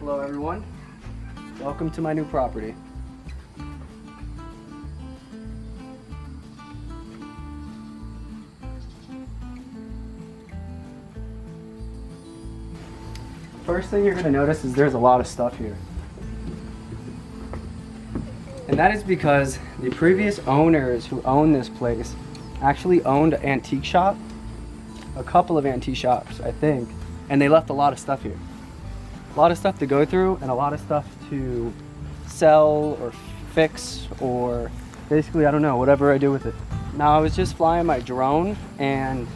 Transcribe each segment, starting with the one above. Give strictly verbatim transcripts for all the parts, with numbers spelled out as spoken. Hello everyone, welcome to my new property. First thing you're going to notice is there's a lot of stuff here. And that is because the previous owners who owned this place actually owned an antique shop, a couple of antique shops, I think, and they left a lot of stuff here. A lot of stuff to go through and a lot of stuff to sell or fix or basically, I don't know, whatever I do with it. Now, I was just flying my drone and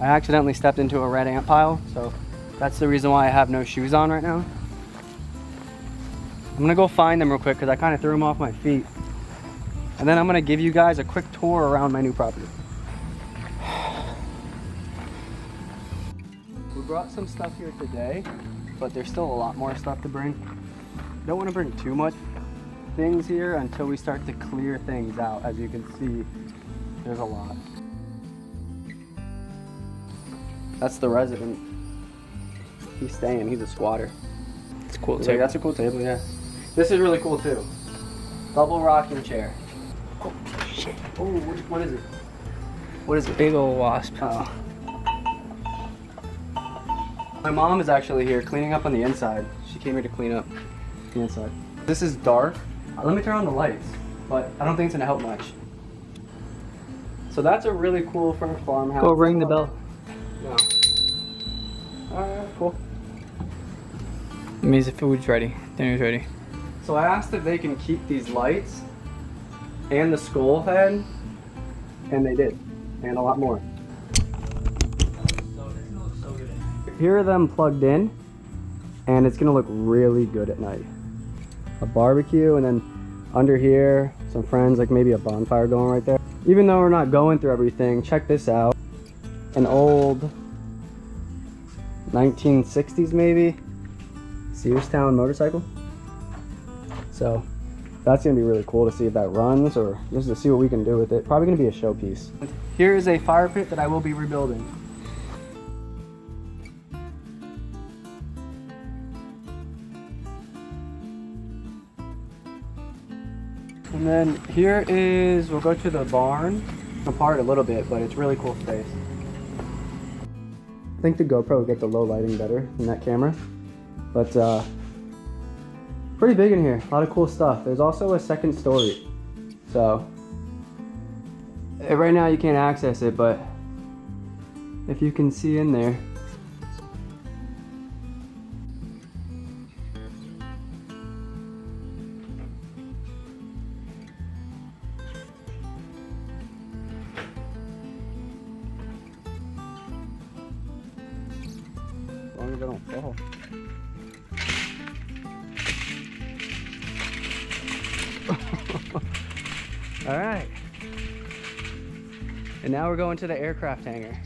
I accidentally stepped into a red ant pile, so that's the reason why I have no shoes on right now. I'm gonna go find them real quick because I kind of threw them off my feet. And then I'm gonna give you guys a quick tour around my new property. We brought some stuff here today, but there's still a lot more stuff to bring. Don't want to bring too much things here until we start to clear things out. As you can see, there's a lot. That's the resident. He's staying, he's a squatter. It's a cool table. That's a cool table, yeah. This is really cool too. Double rocking chair. Oh, shit. Oh, what, what is it? What is it? Big old wasp. Oh. My mom is actually here cleaning up on the inside. She came here to clean up the inside. This is dark. Let me turn on the lights, but I don't think it's gonna help much. So that's a really cool front farmhouse. Go ring the bell. No. Alright, cool. It means the food's ready. Dinner's ready. So I asked if they can keep these lights and the skull head, and they did, and a lot more. Hear them plugged in and it's gonna look really good at night. A barbecue and then under here some friends, like maybe a bonfire going right there. Even though we're not going through everything, check this out. An old nineteen sixties maybe Searstown motorcycle. So that's gonna be really cool to see if that runs or just to see what we can do with it. Probably gonna be a showpiece. Here is a fire pit that I will be rebuilding. And then here is, we'll go to the barn apart a little bit, but it's really cool space. I think the GoPro will get the low lighting better than that camera, but uh, pretty big in here, a lot of cool stuff. There's also a second story, so right now you can't access it, but if you can see in there, as long as I don't fall. All right. And now we're going to the aircraft hangar.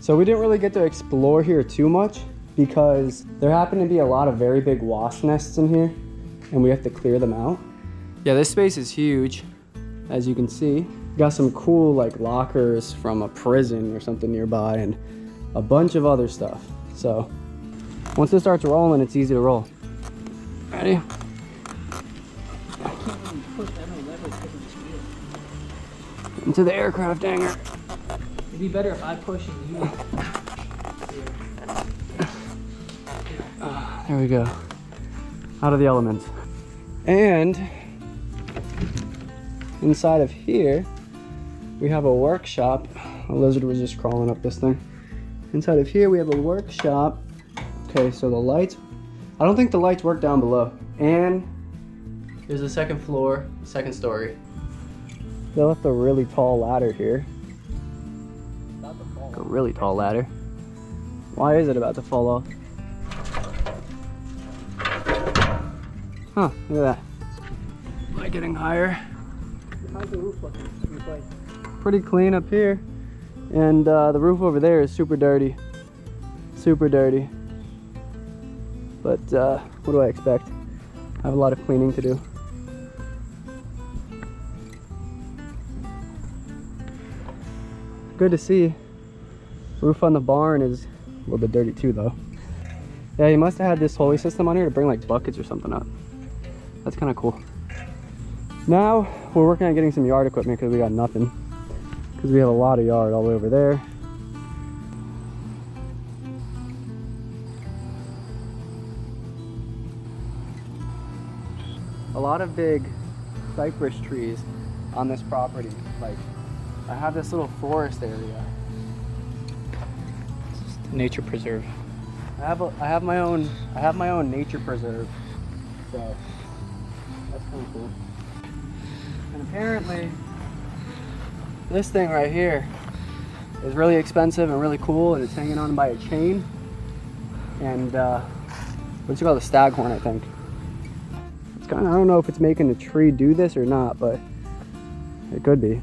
So we didn't really get to explore here too much because there happened to be a lot of very big wasp nests in here and we have to clear them out. Yeah, this space is huge, as you can see. Got some cool like lockers from a prison or something nearby and a bunch of other stuff. So once it starts rolling, it's easy to roll. Ready? I can't even push that on lever because of the speed. Into the aircraft hangar. It'd be better if I push and you. uh, there we go. Out of the elements. And inside of here, we have a workshop. A lizard was just crawling up this thing. Inside of here, we have a workshop. Okay, so the lights. I don't think the lights work down below. And there's a second floor, second story. They left a really tall ladder here. A really tall ladder. Why is it about to fall off? Huh, look at that. Am I getting higher? How's the roof looking? Pretty clean up here, and uh, the roof over there is super dirty, super dirty, but uh, what do I expect? I have a lot of cleaning to do. Good to see Roof on the barn is a little bit dirty too though. Yeah, you must have had this hauling system on here to bring like buckets or something up. That's kind of cool. Now we're working on getting some yard equipment because we got nothing. Because we have a lot of yard all the way over there. A lot of big cypress trees on this property. Like I have this little forest area. It's just a nature preserve. I have a, I have my own I have my own nature preserve. So that's pretty cool. And apparently this thing right here is really expensive and really cool, and it's hanging on by a chain. And uh, what's it called? The staghorn, I think. It's kind of, I don't know if it's making the tree do this or not, but it could be.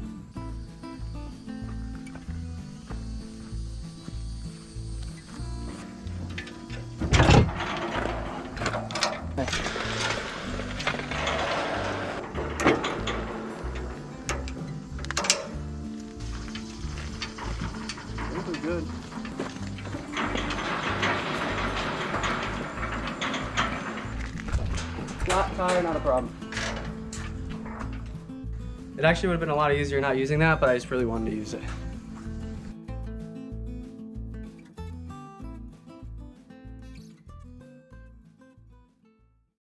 Flat tire, not a problem. It actually would have been a lot easier not using that, but I just really wanted to use it.